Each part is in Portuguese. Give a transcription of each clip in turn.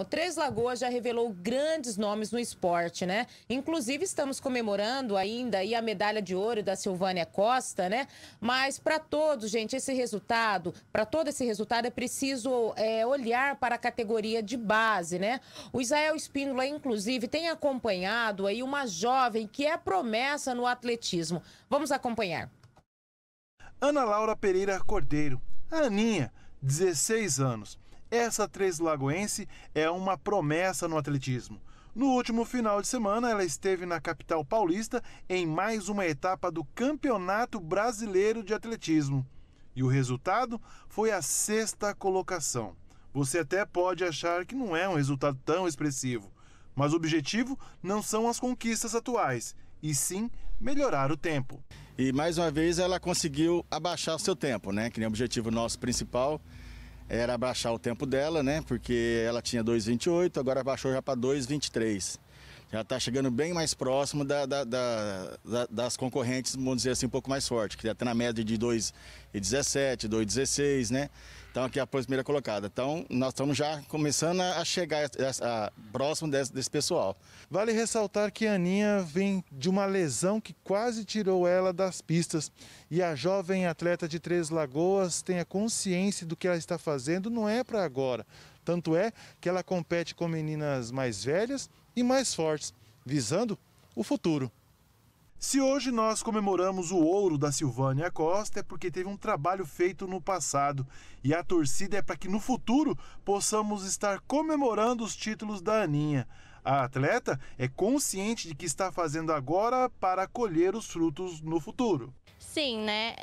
O Três Lagoas já revelou grandes nomes no esporte, né? Inclusive, estamos comemorando ainda aí a medalha de ouro da Silvânia Costa, né? Mas para todos, gente, para todo esse resultado é preciso olhar para a categoria de base, né? O Israel Espíndola, inclusive, tem acompanhado aí uma jovem que é promessa no atletismo. Vamos acompanhar. Ana Laura Pereira Cordeiro, a Aninha, 16 anos. Essa três-lagoense é uma promessa no atletismo. No último final de semana, ela esteve na capital paulista em mais uma etapa do Campeonato Brasileiro de Atletismo. E o resultado foi a 6ª colocação. Você até pode achar que não é um resultado tão expressivo, mas o objetivo não são as conquistas atuais, e sim melhorar o tempo. E mais uma vez ela conseguiu abaixar o seu tempo, né? Que nem o objetivo nosso principal era abaixar o tempo dela, né? Porque ela tinha 2,28, agora abaixou já para 2,23. Já está chegando bem mais próximo das concorrentes, vamos dizer assim, um pouco mais forte, que já está na média de 2,17, 2,16, né? Então aqui é a primeira colocada. Então nós estamos já começando a chegar próximo desse pessoal. Vale ressaltar que a Aninha vem de uma lesão que quase tirou ela das pistas. E a jovem atleta de Três Lagoas tem a consciência do que ela está fazendo, não é para agora. Tanto é que ela compete com meninas mais velhas e mais fortes, visando o futuro. Se hoje nós comemoramos o ouro da Silvânia Costa, é porque teve um trabalho feito no passado. E a torcida é para que no futuro possamos estar comemorando os títulos da Aninha. A atleta é consciente de que está fazendo agora para colher os frutos no futuro. Sim, né?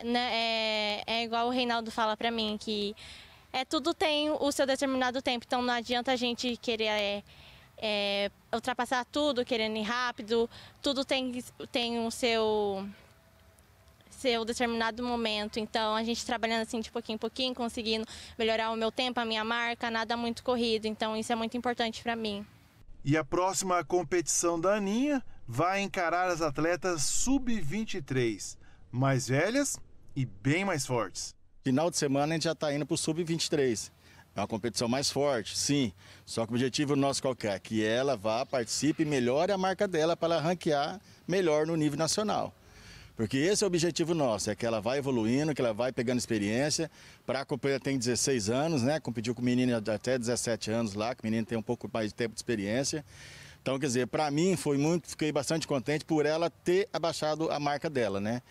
É igual o Reinaldo fala para mim, que tudo tem o seu determinado tempo, então não adianta a gente querer ultrapassar tudo, querendo ir rápido, tudo tem o seu determinado momento. Então a gente trabalhando assim de pouquinho em pouquinho, conseguindo melhorar o meu tempo, a minha marca, nada muito corrido, então isso é muito importante para mim. E a próxima competição da Aninha vai encarar as atletas sub-23, mais velhas e bem mais fortes. Final de semana a gente já está indo para o sub-23. É uma competição mais forte, sim. Só que o objetivo nosso qual é? Que ela vá, participe e melhore a marca dela para ela ranquear melhor no nível nacional. Porque esse é o objetivo nosso, é que ela vai evoluindo, que ela vai pegando experiência. Para a companheira tem 16 anos, né? Competiu com menina de até 17 anos lá, que o menino tem um pouco mais de tempo de experiência. Então, quer dizer, para mim fiquei bastante contente por ela ter abaixado a marca dela, né?